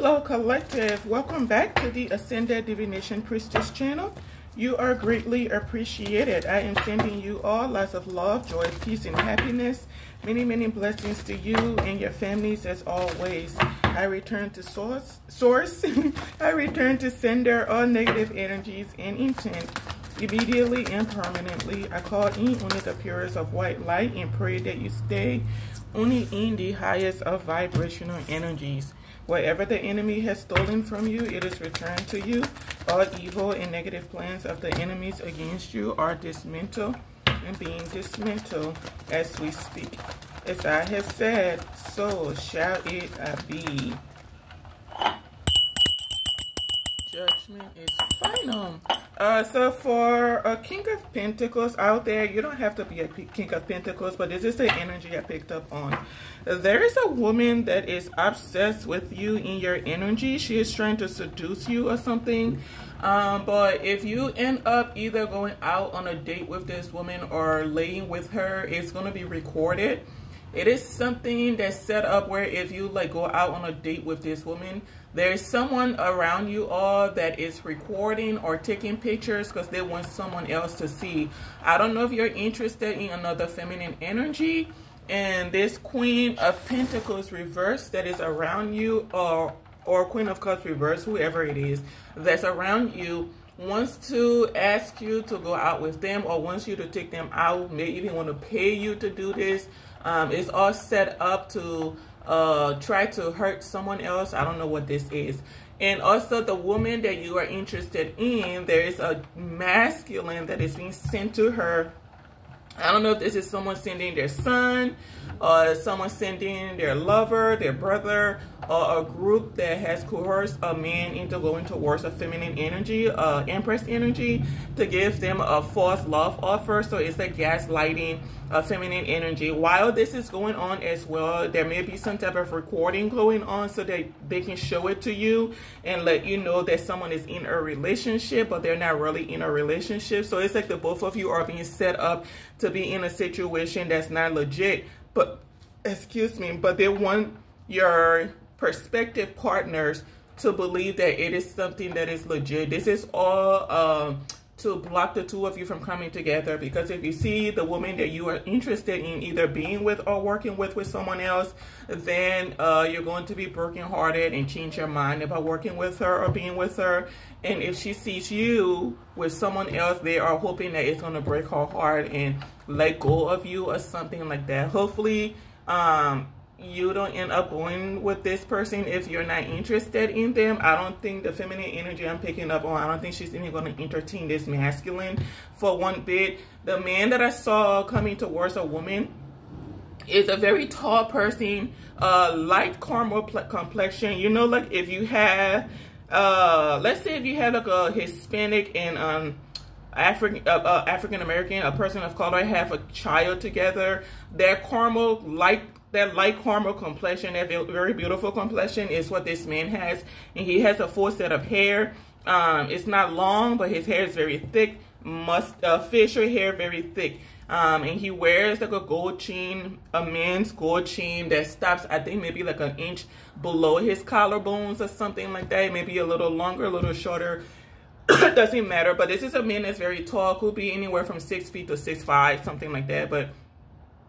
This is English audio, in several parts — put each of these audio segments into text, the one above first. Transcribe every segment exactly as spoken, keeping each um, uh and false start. Hello Collective, welcome back to the Ascended Divination Priestess channel. You are greatly appreciated. I am sending you all lots of love, joy, peace, and happiness. Many, many blessings to you and your families as always. I return to source, source. I return to sender all negative energies and intent immediately and permanently. I call in on the appearance of white light and pray that you stay only in the highest of vibrational energies. Whatever the enemy has stolen from you, it is returned to you. All evil and negative plans of the enemies against you are dismantled and being dismantled as we speak. As I have said, so shall it be. Judgment is final. Uh, so for a King of Pentacles out there, you don't have to be a King of Pentacles, but this is the energy I picked up on. There is a woman that is obsessed with you in your energy. She is trying to seduce you or something. Um, but if you end up either going out on a date with this woman or laying with her, it's going to be recorded. It is something that's set up where if you like go out on a date with this woman, there's someone around you all that is recording or taking pictures because they want someone else to see. I don't know if you're interested in another feminine energy, and this Queen of Pentacles reverse that is around you, or or Queen of Cups reverse, whoever it is that's around you, wants to ask you to go out with them or wants you to take them out, may even want to pay you to do this. Um, it's all set up to uh, try to hurt someone else. I don't know what this is. And also the woman that you are interested in, there is a masculine that is being sent to her. I don't know if this is someone sending their son, or someone sending their lover, their brother, or a group that has coerced a man into going towards a feminine energy, uh, Empress energy, to give them a false love offer. So it's a gaslighting, a feminine energy. While this is going on as well, there may be some type of recording going on so that they can show it to you and let you know that someone is in a relationship, but they're not really in a relationship. So it's like the both of you are being set up to be in a situation that's not legit, but excuse me, but they want your prospective partners to believe that it is something that is legit. This is all um, to block the two of you from coming together, because if you see the woman that you are interested in either being with or working with with someone else, then uh, you're going to be brokenhearted and change your mind about working with her or being with her. And if she sees you with someone else, they are hoping that it's going to break her heart and let go of you or something like that. Hopefully, um, you don't end up going with this person if you're not interested in them. I don't think the feminine energy I'm picking up on, I don't think she's even going to entertain this masculine for one bit. The man that I saw coming towards a woman is a very tall person, uh, light caramel complexion. You know, like if you have, uh, let's say if you had like a Hispanic and, um, African uh, uh, African American, a person of color, have a child together, their caramel light, that light caramel complexion, that very beautiful complexion is what this man has. And he has a full set of hair. Um, it's not long, but his hair is very thick. Must, uh, facial hair, very thick. Um, and he wears like a gold chain, a man's gold chain that stops, I think, maybe like an inch below his collarbones or something like that. Maybe a little longer, a little shorter. Doesn't matter. But this is a man that's very tall. Could be anywhere from six feet to six five, something like that. But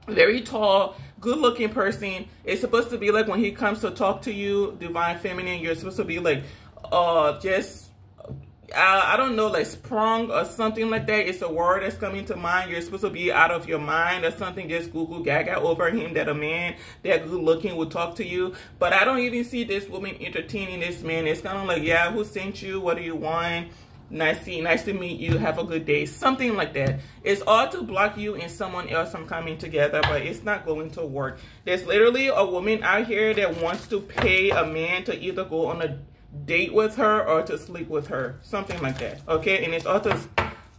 very tall, good-looking person. It's supposed to be like when he comes to talk to you, divine feminine, you're supposed to be like, uh, just, I, I don't know, like sprung or something like that. It's a word that's coming to mind. You're supposed to be out of your mind or something, just goo-goo gaga over him, that a man that good-looking will talk to you. But I don't even see this woman entertaining this man. It's kind of like, yeah, who sent you? What do you want? Nice to, nice to meet you. Have a good day. Something like that. It's all to block you and someone else from coming together, but it's not going to work. There's literally a woman out here that wants to pay a man to either go on a date with her or to sleep with her. Something like that. Okay? And it's all to,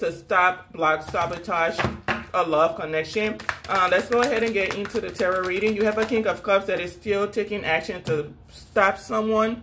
to stop, block, sabotage a love connection. Uh, let's go ahead and get into the tarot reading. You have a King of Cups that is still taking action to stop someone.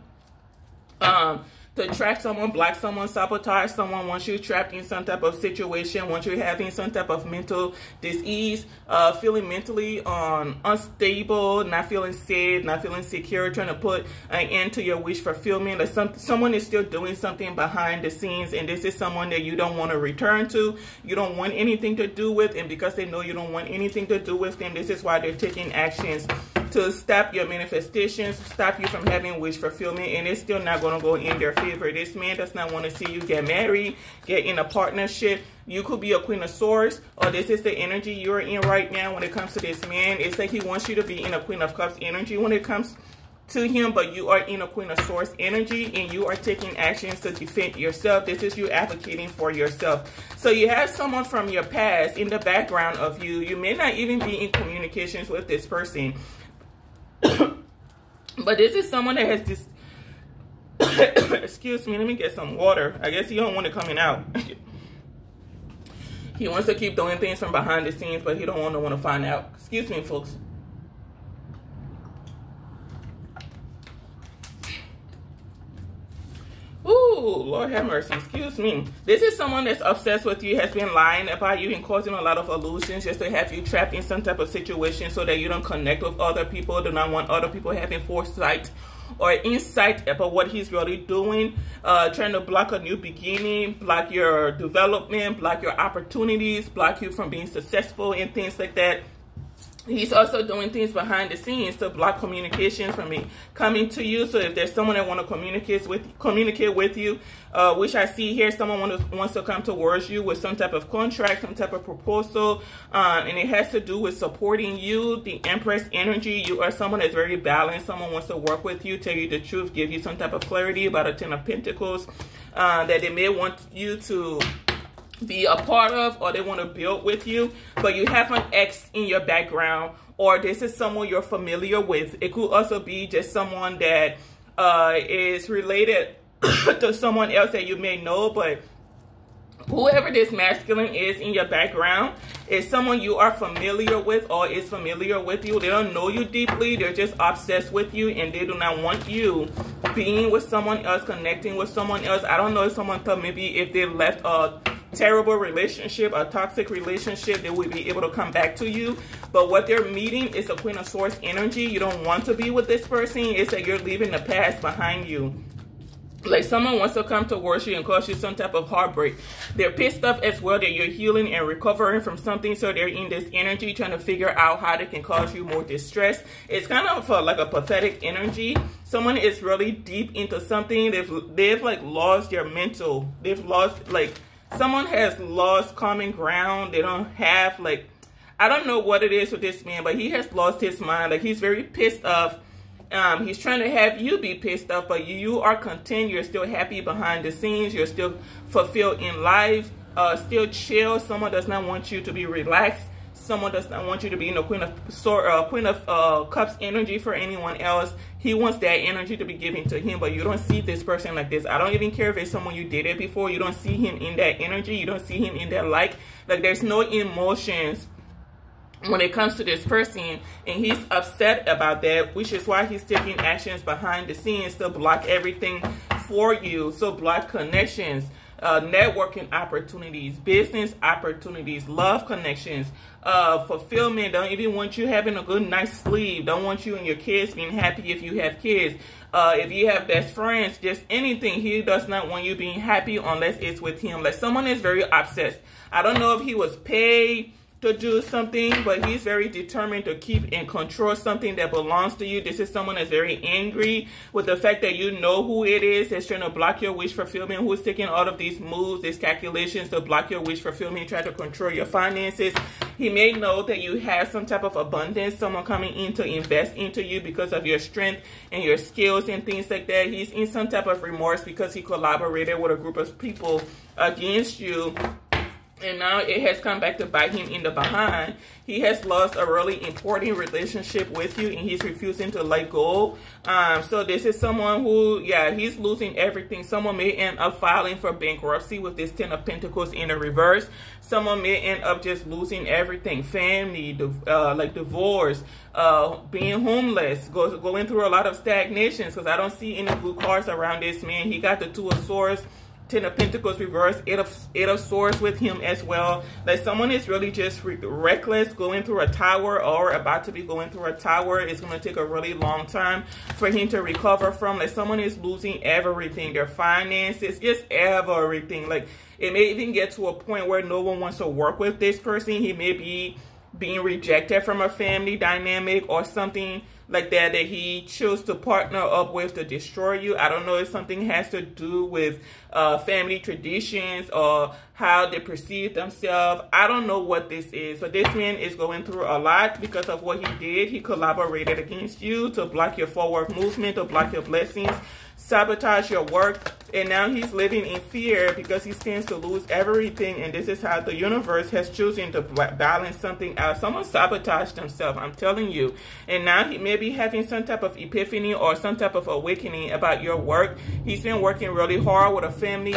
Um... to trap someone, block someone, sabotage someone. Once you're trapped in some type of situation, once you're having some type of mental disease, uh, feeling mentally um, unstable, not feeling safe, not feeling secure, trying to put an end to your wish fulfillment, or some, someone is still doing something behind the scenes, and this is someone that you don't want to return to, you don't want anything to do with, and because they know you don't want anything to do with them, this is why they're taking actions to stop your manifestations, stop you from having wish fulfillment, and it's still not going to go in their favor. This man does not want to see you get married, get in a partnership. You could be a Queen of Swords, or this is the energy you're in right now when it comes to this man. It's like he wants you to be in a Queen of Cups energy when it comes to him, but you are in a Queen of Swords energy, and you are taking actions to defend yourself. This is you advocating for yourself. So you have someone from your past in the background of you. You may not even be in communications with this person. But this is someone that has this, excuse me, let me get some water. I guess he don't want it coming out. He wants to keep doing things from behind the scenes, but he don't want to want to find out. Excuse me, folks. Ooh, Lord have mercy, excuse me. This is someone that's obsessed with you, has been lying about you and causing a lot of illusions just to have you trapped in some type of situation so that you don't connect with other people, do not want other people having foresight or insight about what he's really doing, uh, trying to block a new beginning, block your development, block your opportunities, block you from being successful and things like that. He's also doing things behind the scenes to block communications from me coming to you. So if there's someone that want to communicate with communicate with you, uh, which I see here, someone want to, wants to come towards you with some type of contract, some type of proposal, um, and it has to do with supporting you. The Empress energy, you are someone that's very balanced. Someone wants to work with you, tell you the truth, give you some type of clarity about a Ten of Pentacles, uh, that they may want you to be a part of, or they want to build with you. But you have an ex in your background, or this is someone you're familiar with. It could also be just someone that uh is related to someone else that you may know. But whoever this masculine is in your background is someone you are familiar with, or is familiar with you. They don't know you deeply, they're just obsessed with you, and they do not want you being with someone else, connecting with someone else. I don't know if someone thought maybe if they left a terrible relationship, a toxic relationship, they will be able to come back to you. But what they're meeting is a Queen of Swords energy. You don't want to be with this person. It's that you're leaving the past behind you. Like someone wants to come towards you and cause you some type of heartbreak. They're pissed off as well that you're healing and recovering from something, so they're in this energy trying to figure out how they can cause you more distress. It's kind of a, like a pathetic energy. Someone is really deep into something. They've, they've like lost their mental. They've lost like... Someone has lost common ground. They don't have, like, I don't know what it is with this man, but he has lost his mind. Like, he's very pissed off. Um, he's trying to have you be pissed off, but you are content. You're still happy behind the scenes. You're still fulfilled in life, uh, still chill. Someone does not want you to be relaxed. Someone does not want you to be in the Queen of Swords, uh, Queen of uh, Cups energy for anyone else. He wants that energy to be given to him, but you don't see this person like this. I don't even care if it's someone you dated before. You don't see him in that energy. You don't see him in that like. Like, there's no emotions when it comes to this person, and he's upset about that, which is why he's taking actions behind the scenes to block everything for you. So block connections, uh, networking opportunities, business opportunities, love connections, uh, fulfillment. Don't even want you having a good night's sleep. Don't want you and your kids being happy if you have kids. Uh, if you have best friends, just anything. He does not want you being happy unless it's with him. Like, someone is very obsessed. I don't know if he was paid to do something, but he's very determined to keep and control something that belongs to you. This is someone that's very angry with the fact that you know who it is that's trying to block your wish fulfillment, who's taking all of these moves, these calculations to block your wish fulfillment, try to control your finances. He may know that you have some type of abundance, someone coming in to invest into you because of your strength and your skills and things like that. He's in some type of remorse because he collaborated with a group of people against you, And now it has come back to bite him in the behind. He has lost a really important relationship with you, and he's refusing to let go. Um, so this is someone who, yeah, he's losing everything. Someone may end up filing for bankruptcy with this Ten of Pentacles in the reverse. Someone may end up just losing everything. Family, uh, like divorce, uh, being homeless, go, going through a lot of stagnations, because I don't see any blue cards around this man. He got the Two of Swords, Ten of Pentacles reverse, eight of eight of swords with him as well. Like someone is really just re reckless, going through a tower, or about to be going through a tower. It's going to take a really long time for him to recover from. Like someone is losing everything, their finances, just everything. Like it may even get to a point where no one wants to work with this person. He may be being rejected from a family dynamic or something like that, that he chose to partner up with to destroy you. I don't know if something has to do with uh, family traditions or how they perceive themselves. I don't know what this is, but this man is going through a lot because of what he did. He collaborated against you to block your forward movement, to block your blessings, sabotage your work, and now he's living in fear because he seems to lose everything. And this is how the universe has chosen to balance something out. Someone sabotaged themselves, I'm telling you. And now he may be having some type of epiphany or some type of awakening about your work. He's been working really hard with a family,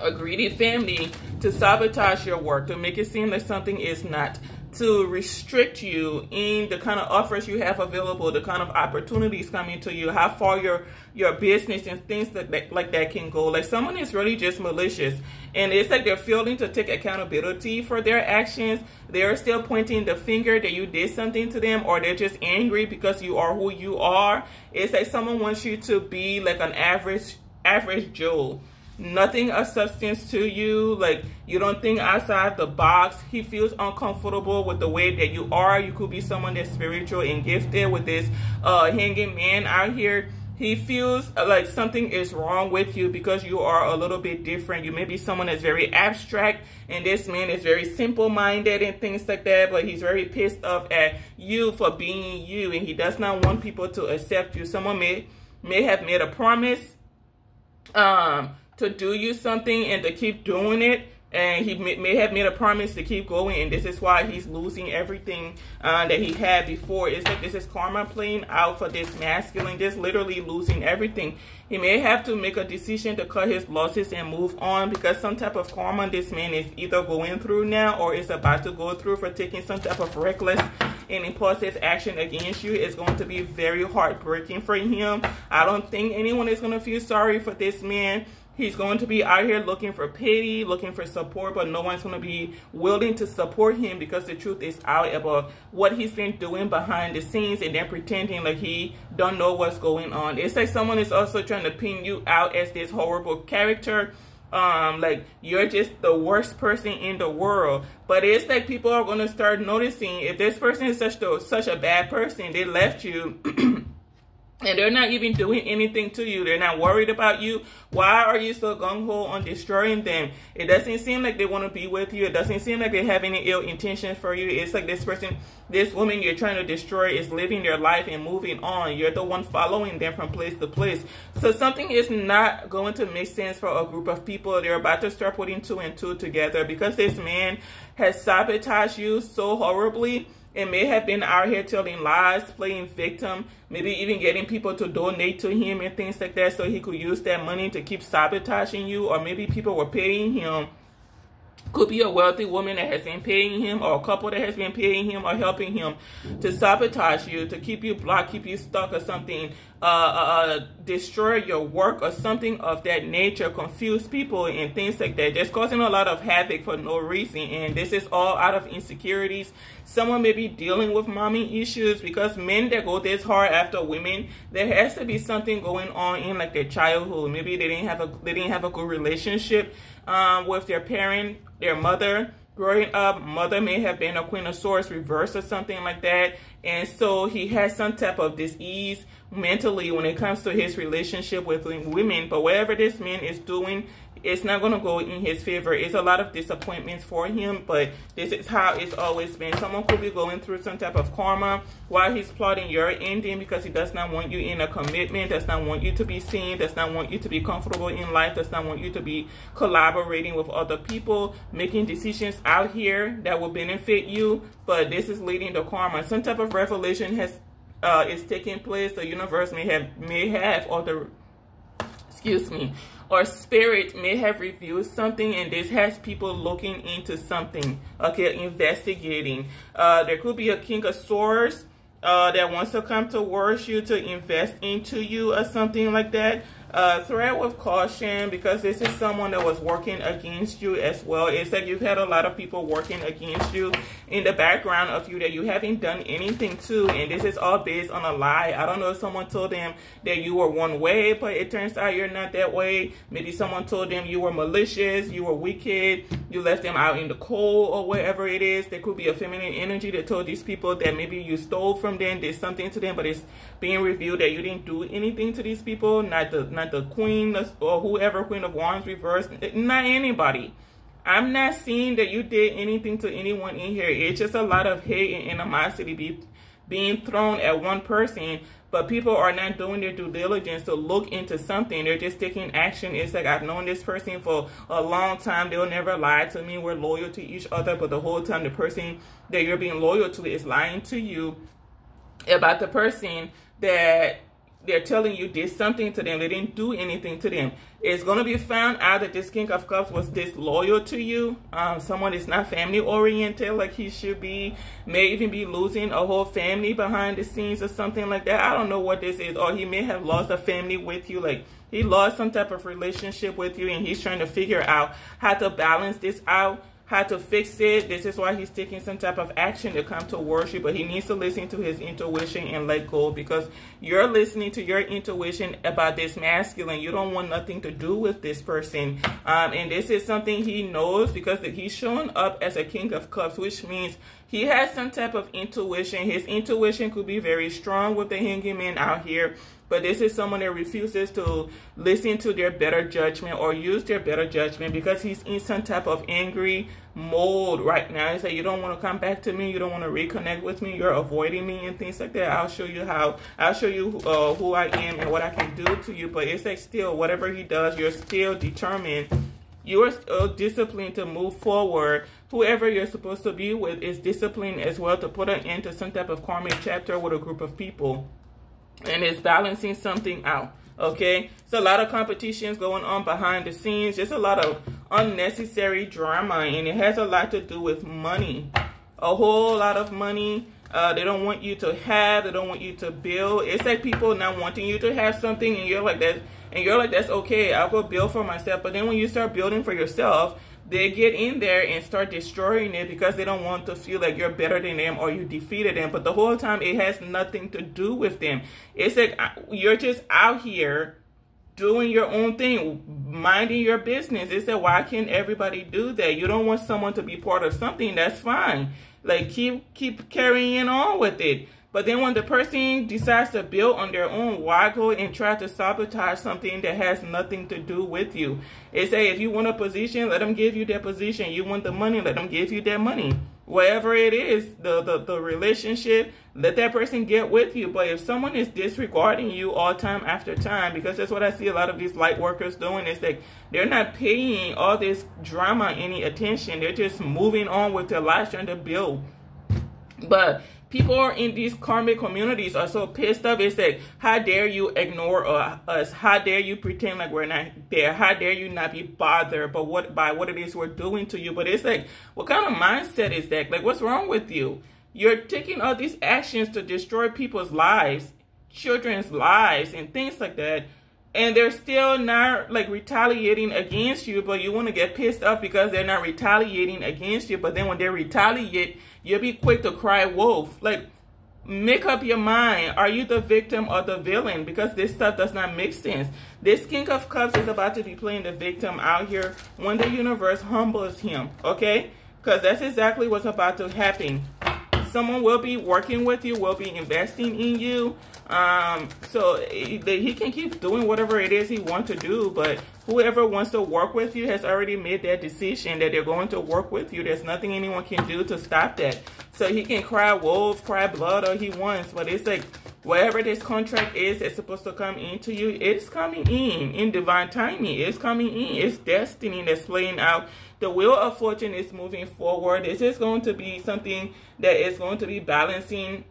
a greedy family, to sabotage your work, to make it seem like something is not, to restrict you in the kind of offers you have available, the kind of opportunities coming to you, how far your your business and things that, that like that can go. Like someone is really just malicious, and it's like they're failing to take accountability for their actions. They're still pointing the finger that you did something to them, or they're just angry because you are who you are. It's like someone wants you to be like an average average Joe. Nothing of substance to you. Like you don't think outside the box. He feels uncomfortable with the way that you are. You could be someone that's spiritual and gifted. With this uh hanging man out here, he feels like something is wrong with you because you are a little bit different. You may be someone that's very abstract, and this man is very simple-minded and things like that, but he's very pissed off at you for being you, and he does not want people to accept you. Someone may may have made a promise um to do you something and to keep doing it. And he may, may have made a promise to keep going. And this is why he's losing everything uh, that he had before. It's like this is karma playing out for this masculine. Just literally losing everything. He may have to make a decision to cut his losses and move on, because some type of karma this man is either going through now or is about to go through for taking some type of reckless and impulsive action against you. Is going to be very heartbreaking for him. I don't think anyone is going to feel sorry for this man. He's going to be out here looking for pity, looking for support, but no one's going to be willing to support him because the truth is out about what he's been doing behind the scenes, and then pretending like he don't know what's going on. It's like someone is also trying to pin you out as this horrible character. Um, like you're just the worst person in the world. But it's like people are going to start noticing if this person is such, the, such a bad person, they left you. And they're not even doing anything to you. They're not worried about you. Why are you so gung-ho on destroying them? It doesn't seem like they want to be with you. It doesn't seem like they have any ill intentions for you. It's like this person, this woman you're trying to destroy is living their life and moving on. You're the one following them from place to place. So something is not going to make sense for a group of people. They're about to start putting two and two together, because this man has sabotaged you so horribly. It may have been out here telling lies, playing victim, maybe even getting people to donate to him and things like that so he could use that money to keep sabotaging you. Or maybe people were paying him. Could be a wealthy woman that has been paying him, or a couple that has been paying him or helping him to sabotage you, to keep you blocked, keep you stuck or something, uh, uh, destroy your work or something of that nature, confuse people and things like that. Just causing a lot of havoc for no reason. And this is all out of insecurities. Someone may be dealing with mommy issues, because men that go this hard after women, there has to be something going on in like their childhood. Maybe they didn't have a, they didn't have a good relationship um, with their parent, their mother. Growing up, mother may have been a Queen of Swords reverse or something like that. And so he has some type of dis-ease mentally when it comes to his relationship with women. But whatever this man is doing it's not going to go in his favor. It's a lot of disappointments for him, but this is how it's always been. Someone could be going through some type of karma while he's plotting your ending, because he does not want you in a commitment, does not want you to be seen, does not want you to be comfortable in life, does not want you to be collaborating with other people, making decisions out here that will benefit you. But this is leading to karma. Some type of revelation has uh, is taking place. The universe may have, may have, or the, excuse me, or spirit may have revealed something, and this has people looking into something, okay, investigating. Uh, there could be a king of swords uh, that wants to come towards you to invest into you or something like that. Uh, thread with caution, because this is someone that was working against you as well. It's that you've had a lot of people working against you in the background of you that you haven't done anything to, and this is all based on a lie. I don't know if someone told them that you were one way, but it turns out you're not that way. Maybe someone told them you were malicious, you were wicked, you left them out in the cold, or whatever it is. There could be a feminine energy that told these people that maybe you stole from them, did something to them, but it's being revealed that you didn't do anything to these people. Not the Not the queen or whoever, queen of wands reversed, not anybody. I'm not seeing that you did anything to anyone in here. It's just a lot of hate and animosity be, being thrown at one person, but people are not doing their due diligence to look into something. They're just taking action. It's like, I've known this person for a long time. They'll never lie to me. We're loyal to each other, but the whole time the person that you're being loyal to is lying to you about the person that they're telling you did something to them. They didn't do anything to them. It's going to be found out that this king of cups was disloyal to you. Um, someone is not family oriented like he should be. May even be losing a whole family behind the scenes or something like that. I don't know what this is. Or he may have lost a family with you. Like, he lost some type of relationship with you, and he's trying to figure out how to balance this out, how to fix it. This is why he's taking some type of action to come towards you, but he needs to listen to his intuition and let go, because you're listening to your intuition about this masculine. You don't want nothing to do with this person. Um, and this is something he knows, because he's showing up as a king of cups, which means he has some type of intuition. His intuition could be very strong with the hanging man out here. But this is someone that refuses to listen to their better judgment or use their better judgment, because he's in some type of angry mode right now. He said, you don't want to come back to me. You don't want to reconnect with me. You're avoiding me and things like that. I'll show you how. I'll show you uh, who I am and what I can do to you. But it's like, still, whatever he does, you're still determined. You are still disciplined to move forward. Whoever you're supposed to be with is disciplined as well to put an end to some type of karmic chapter with a group of people. And it's balancing something out, okay? So a lot of competitions going on behind the scenes. Just a lot of unnecessary drama, and it has a lot to do with money. A whole lot of money uh, they don't want you to have. They don't want you to build. It's like people not wanting you to have something, and you're like, that, and you're like, that's okay. I'll go build for myself. But then when you start building for yourself, they get in there and start destroying it, because they don't want to feel like you're better than them or you defeated them. But the whole time, it has nothing to do with them. It's like you're just out here doing your own thing, minding your business. It's like, why can't everybody do that? You don't want someone to be part of something. That's fine. Like, keep, keep carrying on with it. But then when the person decides to build on their own, why go and try to sabotage something that has nothing to do with you? It's a, if you want a position, let them give you that position. You want the money, let them give you that money. Whatever it is, the, the, the relationship, let that person get with you. But if someone is disregarding you all time after time, because that's what I see a lot of these light workers doing, is that they're not paying all this drama any attention. They're just moving on with their lives, trying to build. But people in these karmic communities are so pissed off. It's like, how dare you ignore uh, us? How dare you pretend like we're not there? How dare you not be bothered by what, by what it is we're doing to you? But it's like, what kind of mindset is that? Like, what's wrong with you? You're taking all these actions to destroy people's lives, children's lives, and things like that. And they're still not, like, retaliating against you, but you want to get pissed off because they're not retaliating against you. But then when they retaliate, you'll be quick to cry wolf. Like, make up your mind. Are you the victim or the villain? Because this stuff does not make sense. This king of cups is about to be playing the victim out here when the universe humbles him, okay? Because that's exactly what's about to happen. someone will be working with you, will be investing in you. Um, so he, he can keep doing whatever it is he wants to do, but whoever wants to work with you has already made that decision that they're going to work with you. There's nothing anyone can do to stop that. So he can cry wolf, cry blood, all he wants, but it's like whatever this contract is that's supposed to come into you, it's coming in, in divine timing. It's coming in. It's destiny that's playing out. The wheel of fortune is moving forward. This is going to be something that is going to be balancing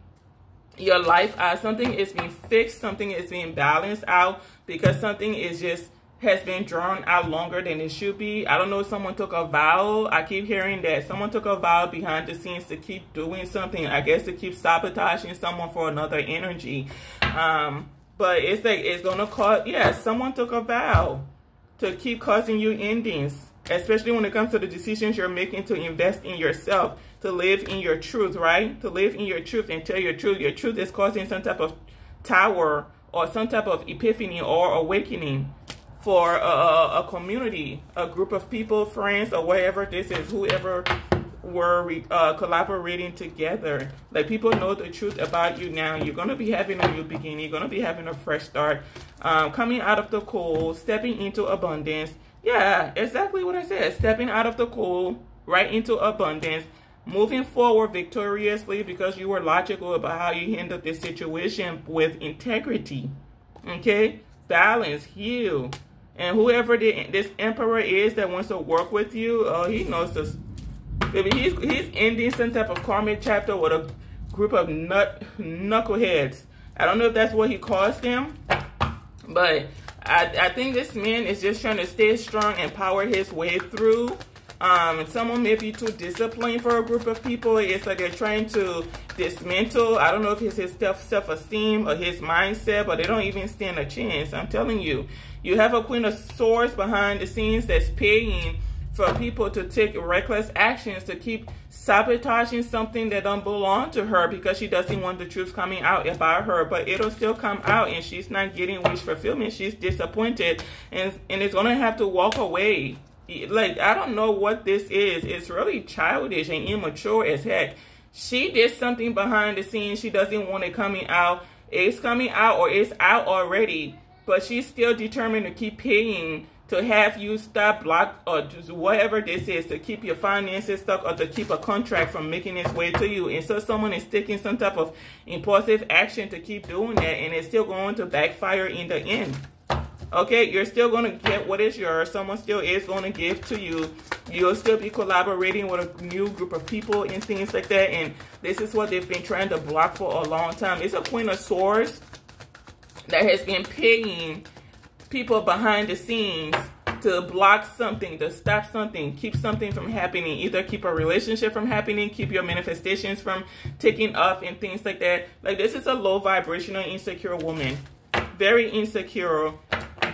your life out. Something is being fixed. Something is being balanced out because something is just has been drawn out longer than it should be. I don't know if someone took a vow. I keep hearing that. Someone took a vow behind the scenes to keep doing something. I guess to keep sabotaging someone for another energy. Um, but it's like, it's going to cause, yeah, someone took a vow to keep causing you endings. Especially when it comes to the decisions you're making to invest in yourself, to live in your truth, right? To live in your truth and tell your truth. Your truth is causing some type of tower or some type of epiphany or awakening for a, a community, a group of people, friends, or whatever this is, whoever were uh, collaborating together. Like, people know the truth about you now. You're going to be having a new beginning. You're going to be having a fresh start, um, coming out of the cold, stepping into abundance. Yeah, exactly what I said. Stepping out of the cold, right into abundance, moving forward victoriously because you were logical about how you handled this situation with integrity. Okay? Balance, heal. And whoever the, this emperor is that wants to work with you, oh, he knows this. Baby, he's, he's ending some type of karmic chapter with a group of nut knuckleheads. I don't know if that's what he calls them, but I, I think this man is just trying to stay strong and power his way through. Um, someone may be too disciplined for a group of people. It's like they're trying to dismantle. I don't know if it's his self-esteem or his mindset, but they don't even stand a chance. I'm telling you, you have a queen of swords behind the scenes that's paying for people to take reckless actions to keep sabotaging something that don't belong to her because she doesn't want the truth coming out about her, but it'll still come out and she's not getting wish fulfillment. She's disappointed and, and it's going to have to walk away. Like, I don't know what this is. It's really childish and immature as heck. She did something behind the scenes. She doesn't want it coming out. It's coming out or it's out already, but she's still determined to keep paying to have you stop, block, or just whatever this is, to keep your finances stuck or to keep a contract from making its way to you. And so someone is taking some type of impulsive action to keep doing that, and it's still going to backfire in the end. Okay, you're still going to get what is yours. Someone still is going to give to you. You'll still be collaborating with a new group of people and things like that. And this is what they've been trying to block for a long time. It's a queen of swords that has been paying people behind the scenes to block something, to stop something, keep something from happening, either keep a relationship from happening, keep your manifestations from taking off and things like that. Like, this is a low vibrational, insecure woman, very insecure,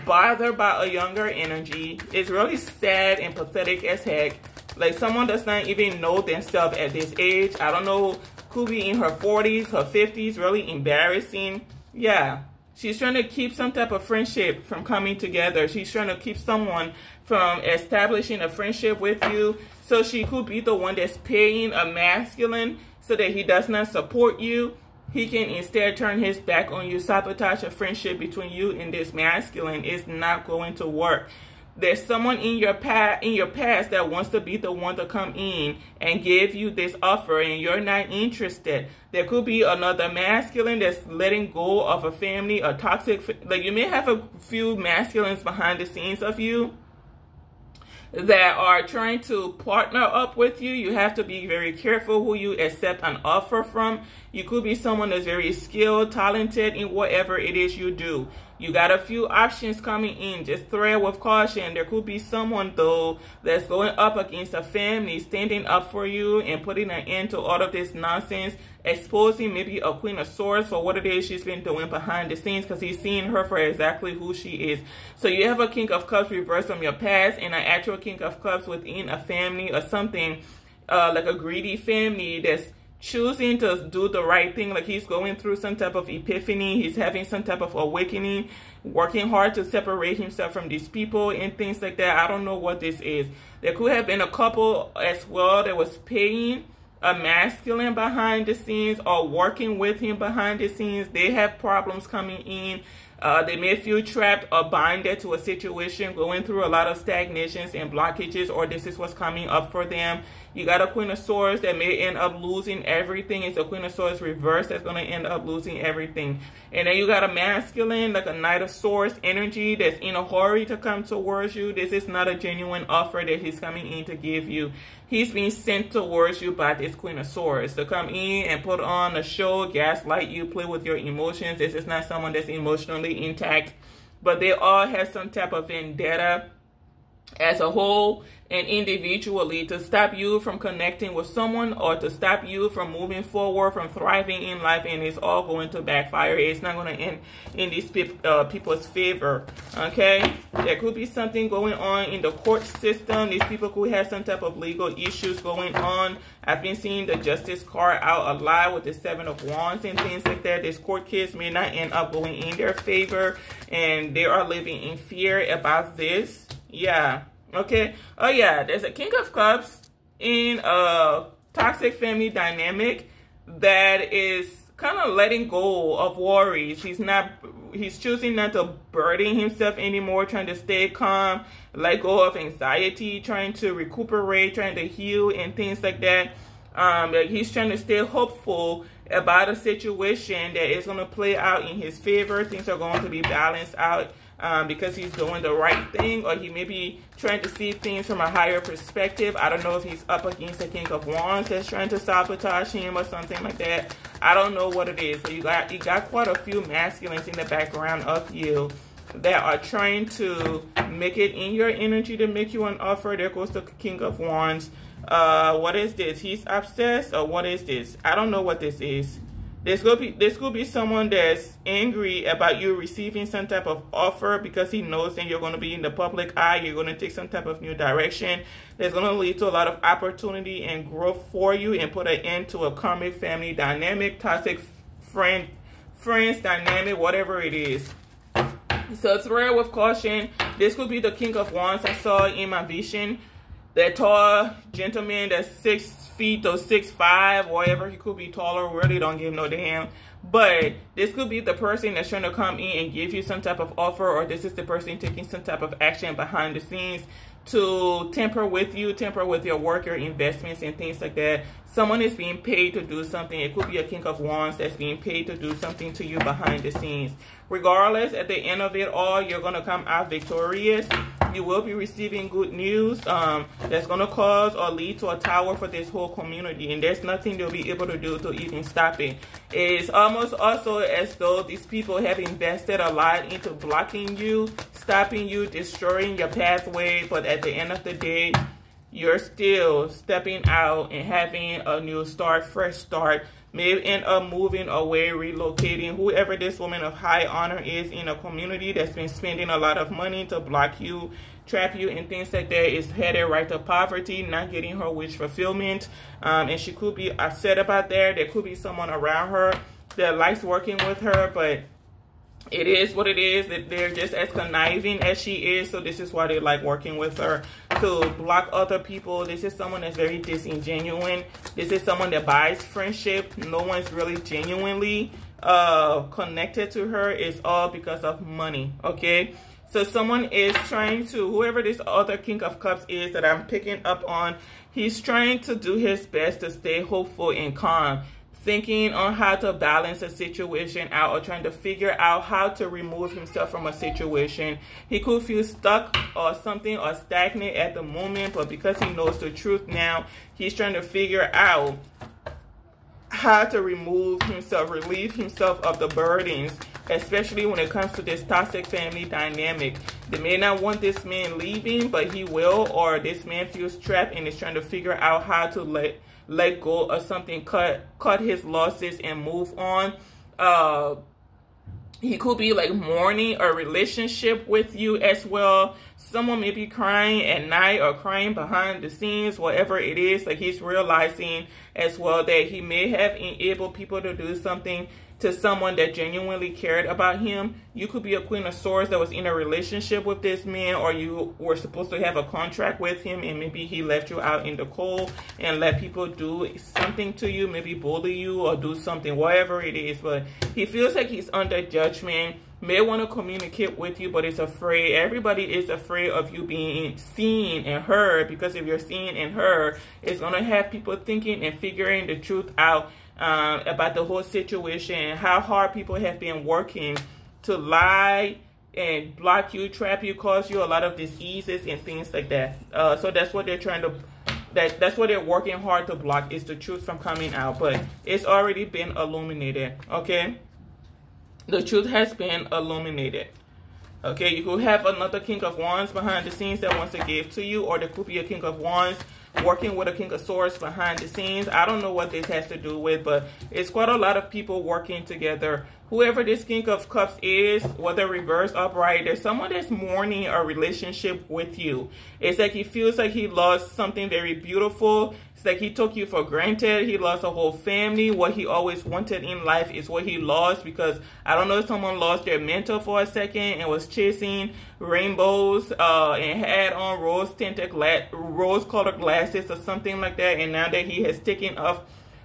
bothered by a younger energy. It's really sad and pathetic as heck. Like, someone does not even know themselves at this age. I don't know, could be in her forties, her fifties, really embarrassing. Yeah. She's trying to keep some type of friendship from coming together. She's trying to keep someone from establishing a friendship with you. So she could be the one that's paying a masculine so that he does not support you. He can instead turn his back on you, sabotage a friendship between you and this masculine. It's not going to work. There's someone in your past, in your past that wants to be the one to come in and give you this offer, and you're not interested. There could be another masculine that's letting go of a family, a toxic, like, you may have a few masculines behind the scenes of you that are trying to partner up with you. You have to be very careful who you accept an offer from. You could be someone that's very skilled, talented in whatever it is you do. You got a few options coming in. Just tread with caution. There could be someone, though, that's going up against a family, standing up for you and putting an end to all of this nonsense, exposing maybe a queen of swords for what it is she's been doing behind the scenes because he's seeing her for exactly who she is. So you have a king of cups reversed from your past and an actual king of cups within a family or something, uh, like a greedy family that's choosing to do the right thing. Like, he's going through some type of epiphany. He's having some type of awakening, working hard to separate himself from these people and things like that. I don't know what this is. There could have been a couple as well that was paying emasculating behind the scenes or working with him behind the scenes. They have problems coming in. Uh, they may feel trapped or binded to a situation, going through a lot of stagnations and blockages, or this is what's coming up for them. You got a Queen of Swords that may end up losing everything. It's a Queen of Swords reverse that's going to end up losing everything. And then you got a masculine, like a Knight of Swords energy that's in a hurry to come towards you. This is not a genuine offer that he's coming in to give you. He's being sent towards you by this Queen of Swords to come in and put on a show, gaslight you, play with your emotions. This is not someone that's emotionally intact, but they all have some type of vendetta as a whole and individually to stop you from connecting with someone or to stop you from moving forward, from thriving in life, and it's all going to backfire. It's not going to end in these pe uh, people's favor, okay? There could be something going on in the court system. These people could have some type of legal issues going on. I've been seeing the justice card out a lot with the Seven of Wands and things like that. This court case may not end up going in their favor, and they are living in fear about this. Yeah. Okay. Oh yeah, there's a King of Cups in a toxic family dynamic that is kind of letting go of worries. He's not, he's choosing not to burden himself anymore, trying to stay calm, let go of anxiety, trying to recuperate, trying to heal and things like that. Um, he's trying to stay hopeful about a situation that is going to play out in his favor. Things are going to be balanced out. Um, because he's doing the right thing, or he may be trying to see things from a higher perspective. I don't know if he's up against the King of Wands that's trying to sabotage him or something like that. I don't know what it is. So you got you got quite a few masculines in the background of you that are trying to make it in your energy to make you an offer. There goes the King of Wands. Uh, what is this? He's obsessed, or what is this? I don't know what this is. This could be, this could be someone that's angry about you receiving some type of offer because he knows that you're going to be in the public eye. You're going to take some type of new direction that's going to lead to a lot of opportunity and growth for you and put an end to a karmic family dynamic, toxic friend, friends dynamic, whatever it is. So thread with caution. This could be the King of Wands I saw in my vision. That tall gentleman that's six feet or six five, whatever, he could be taller, really don't give no damn. But this could be the person that's trying to come in and give you some type of offer, or this is the person taking some type of action behind the scenes to temper with you, temper with your work, your investments, and things like that. Someone is being paid to do something. It could be a King of Wands that's being paid to do something to you behind the scenes. Regardless, at the end of it all, you're going to come out victorious. You will be receiving good news um, that's going to cause or lead to a tower for this whole community. And there's nothing they'll be able to do to even stop it. It's almost also as though these people have invested a lot into blocking you, stopping you, destroying your pathway. But at the end of the day, you're still stepping out and having a new start, fresh start. May end up moving away, relocating. Whoever this woman of high honor is in a community that's been spending a lot of money to block you, trap you, and things like that is headed right to poverty, not getting her wish fulfillment. Um, and she could be upset about that. There could be someone around her that likes working with her, but it is what it is. That they're just as conniving as she is, so this is why they like working with her, to block other people. This is someone that's very disingenuous. This is someone that buys friendship. No one's really genuinely uh connected to her. It's all because of money, okay? So someone is trying to, whoever this other King of Cups is that I'm picking up on, he's trying to do his best to stay hopeful and calm, thinking on how to balance a situation out, or trying to figure out how to remove himself from a situation. He could feel stuck or something, or stagnant at the moment, but because he knows the truth now, he's trying to figure out how to remove himself, relieve himself of the burdens, especially when it comes to this toxic family dynamic. They may not want this man leaving, but he will, or this man feels trapped and is trying to figure out how to let let go of something, cut cut his losses and move on. Uh he could be like mourning a relationship with you as well. Someone may be crying at night or crying behind the scenes, whatever it is. Like he's realizing as well that he may have enabled people to do something to someone that genuinely cared about him. You could be a Queen of Swords that was in a relationship with this man, or you were supposed to have a contract with him, and maybe he left you out in the cold and let people do something to you, maybe bully you or do something, whatever it is. But he feels like he's under judgment, may want to communicate with you, but is afraid. Everybody is afraid of you being seen and heard, because if you're seen and heard, it's going to have people thinking and figuring the truth out um, about the whole situation and how hard people have been working to lie and block you, trap you, cause you a lot of diseases and things like that. Uh, so that's what they're trying to, that, that's what they're working hard to block, is the truth from coming out. But it's already been illuminated, okay? The truth has been illuminated. Okay, you could have another King of Wands behind the scenes that wants to give to you, or there could be a King of Wands working with a King of Swords behind the scenes. I don't know what this has to do with, but it's quite a lot of people working together. Whoever this King of Cups is, whether reverse, upright, there's someone that's mourning a relationship with you. It's like he feels like he lost something very beautiful. It's like he took you for granted. He lost a whole family. What he always wanted in life is what he lost, because I don't know if someone lost their mentor for a second and was chasing rainbows uh, and had on rose tinted glass, rose colored glasses or something like that. And now that he has taken off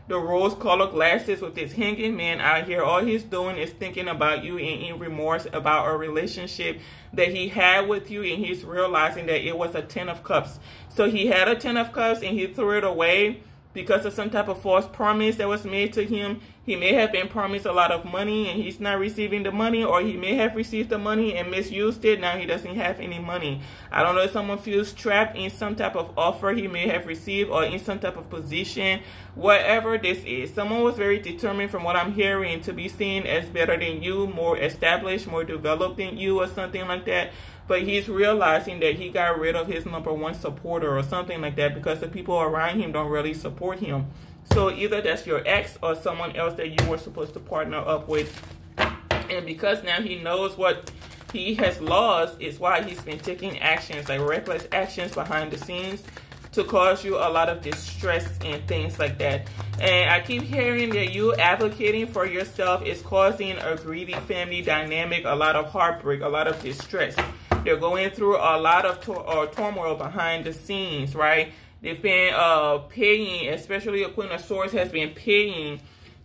the rose colored glasses with this hanging man out here, all he's doing is thinking about you and in remorse about a relationship that he had with you, and he's realizing that it was a Ten of Cups. So he had a Ten of Cups and he threw it away because of some type of false promise that was made to him. He may have been promised a lot of money and he's not receiving the money, or he may have received the money and misused it. Now he doesn't have any money. I don't know if someone feels trapped in some type of offer he may have received, or in some type of position. Whatever this is, someone was very determined, from what I'm hearing, to be seen as better than you, more established, more developed than you, or something like that. But he's realizing that he got rid of his number one supporter or something like that, because the people around him don't really support him. So either that's your ex or someone else that you were supposed to partner up with. And because now he knows what he has lost, is why he's been taking actions, like reckless actions behind the scenes, to cause you a lot of distress and things like that. And I keep hearing that you advocating for yourself is causing a greedy family dynamic, a lot of heartbreak, a lot of distress. They're going through a lot of tor uh, turmoil behind the scenes, right? They've been uh, paying, especially a Queen of Swords has been paying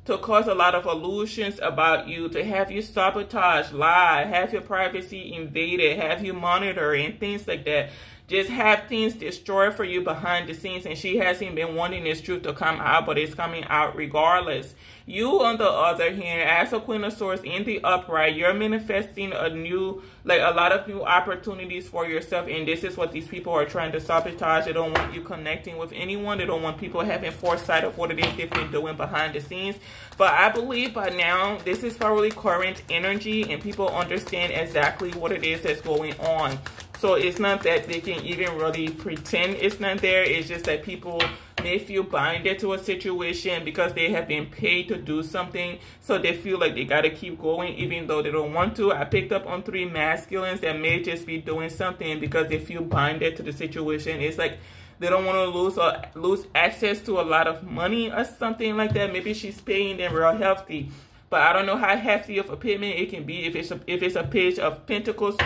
to cause a lot of illusions about you, to have you sabotage, lie, have your privacy invaded, have you monitor and things like that. Just have things destroyed for you behind the scenes, and she hasn't been wanting this truth to come out, but it's coming out regardless. You, on the other hand, as a Queen of Swords in the upright, you're manifesting a new, like a lot of new opportunities for yourself, and this is what these people are trying to sabotage. They don't want you connecting with anyone. They don't want people having foresight of what it is they've been doing behind the scenes. But I believe by now, this is probably current energy, and people understand exactly what it is that's going on. So it's not that they can even really pretend it's not there. It's just that people may feel binded to a situation because they have been paid to do something. So they feel like they got to keep going even though they don't want to. I picked up on three masculines that may just be doing something because they feel binded to the situation. It's like they don't want to lose or lose access to a lot of money or something like that. Maybe she's paying them real healthy. But I don't know how hefty of a payment it can be, if it's a, if it's a Page of Pentacles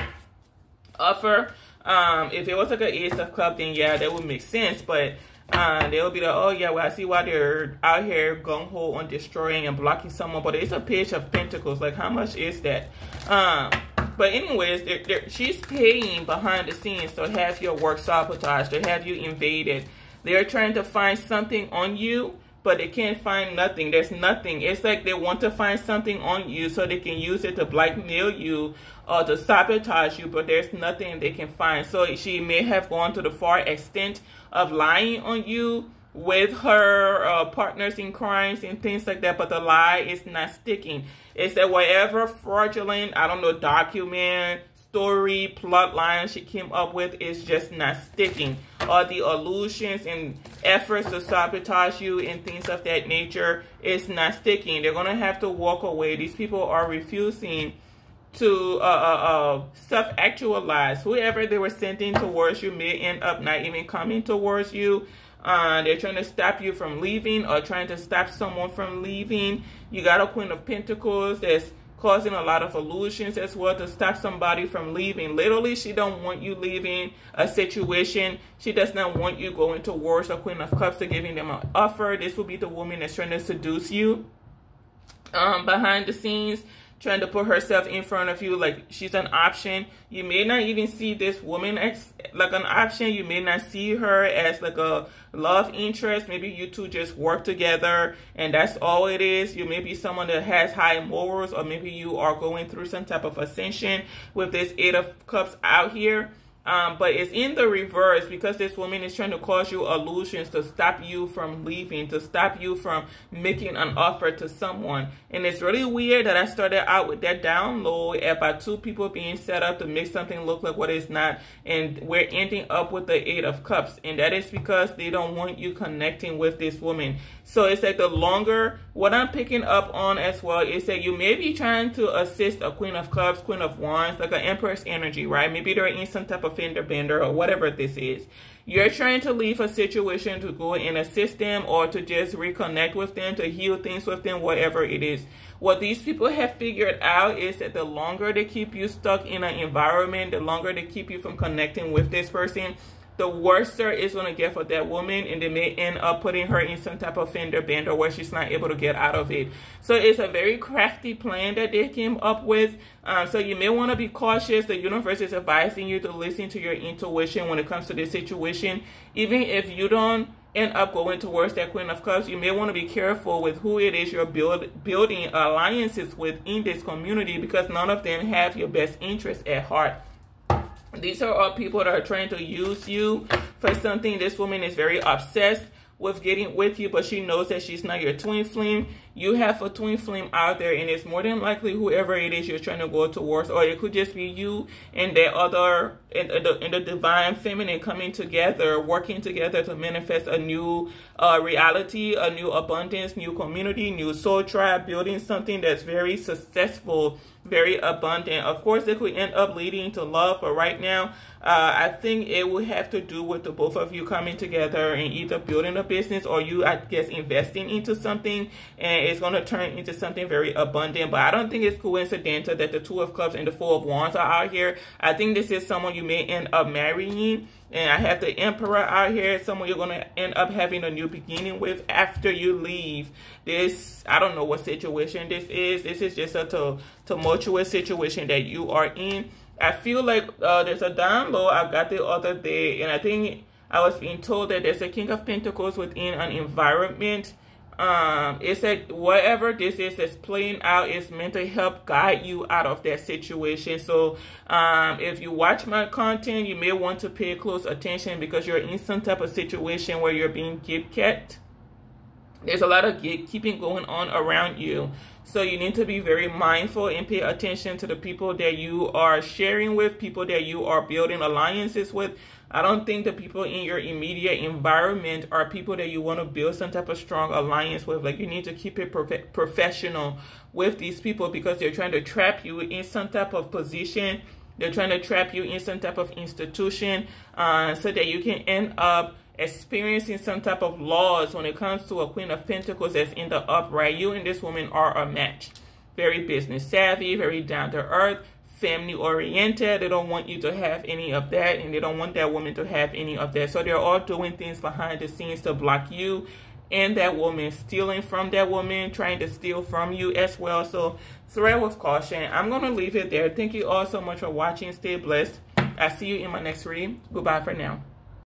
offer. Um, if it was like an Ace of Cups, then yeah, that would make sense. But uh, they'll be like, oh yeah, well I see why they're out here gung ho on destroying and blocking someone. But it's a Page of Pentacles. Like, how much is that? Um, but anyways, they're, they're, she's paying behind the scenes to have your work sabotaged, to have you invaded. They're trying to find something on you, but they can't find nothing. There's nothing. It's like they want to find something on you so they can use it to blackmail you or to sabotage you, but there's nothing they can find. So she may have gone to the far extent of lying on you with her uh, partners in crimes and things like that, but the lie is not sticking. It's that whatever fraudulent, I don't know, document, story, plot line she came up with is just not sticking. All the illusions and efforts to sabotage you and things of that nature is not sticking. They're gonna have to walk away. These people are refusing to uh, uh, uh, self-actualize. Whoever they were sending towards you may end up not even coming towards you. Uh, they're trying to stop you from leaving or trying to stop someone from leaving. You got a Queen of Pentacles that's causing a lot of illusions as well to stop somebody from leaving. Literally, she don't want you leaving a situation. She does not want you going towards a Queen of Cups or giving them an offer. This will be the woman that's trying to seduce you um, behind the scenes, trying to put herself in front of you like she's an option. You may not even see this woman as like an option. You may not see her as like a love interest. Maybe you two just work together and that's all it is. You may be someone that has high morals, or maybe you are going through some type of ascension with this Eight of Cups out here. Um, but it's in the reverse because this woman is trying to cause you illusions to stop you from leaving, to stop you from making an offer to someone. And it's really weird that I started out with that down low about two people being set up to make something look like what it's not. And we're ending up with the Eight of Cups. And that is because they don't want you connecting with this woman. So it's like the longer, what I'm picking up on as well is that you may be trying to assist a Queen of Cups, Queen of Wands, like an Empress energy, right? Maybe they're in some type of fender bender or whatever this is. You're trying to leave a situation to go and assist them or to just reconnect with them, to heal things with them, whatever it is. What these people have figured out is that the longer they keep you stuck in an environment, the longer they keep you from connecting with this person, the worse it's going to get for that woman, and they may end up putting her in some type of fender bender where she's not able to get out of it. So it's a very crafty plan that they came up with. Um, so you may want to be cautious. The universe is advising you to listen to your intuition when it comes to this situation. Even if you don't end up going towards that Queen of Cups, you may want to be careful with who it is you're build, building alliances with in this community, because none of them have your best interest at heart. These are all people that are trying to use you for something. This woman is very obsessed with getting with you, but she knows that she's not your twin flame. You have a twin flame out there, and it's more than likely whoever it is you're trying to go towards, or it could just be you and the other and the, and the divine feminine coming together, working together to manifest a new uh, reality, a new abundance, new community, new soul tribe, building something that's very successful, very abundant. Of course, it could end up leading to love, but right now, uh, I think it would have to do with the both of you coming together and either building a business or you, I guess, investing into something, and it's going to turn into something very abundant. But I don't think it's coincidental that the Two of Cups and the Four of Wands are out here. I think this is someone you may end up marrying. And I have the Emperor out here, someone you're going to end up having a new beginning with after you leave this. I don't know what situation this is. This is just a tumultuous situation that you are in. I feel like uh, there's a down low I got the other day, and I think I was being told that there's a King of Pentacles within an environment. Um, it's like whatever this is that's playing out is meant to help guide you out of that situation. So um, if you watch my content, you may want to pay close attention because you're in some type of situation where you're being gatekept. There's a lot of gatekeeping going on around you. So you need to be very mindful and pay attention to the people that you are sharing with, people that you are building alliances with. I don't think the people in your immediate environment are people that you want to build some type of strong alliance with. Like, you need to keep it prof- professional with these people because they're trying to trap you in some type of position. They're trying to trap you in some type of institution uh, so that you can end up experiencing some type of laws when it comes to a Queen of Pentacles that's in the upright. You and this woman are a match. Very business savvy, very down to earth, family oriented. They don't want you to have any of that, and they don't want that woman to have any of that. So they're all doing things behind the scenes to block you and that woman, stealing from that woman, trying to steal from you as well. So thread with caution. I'm going to leave it there. Thank you all so much for watching. Stay blessed. I'll see you in my next reading. Goodbye for now.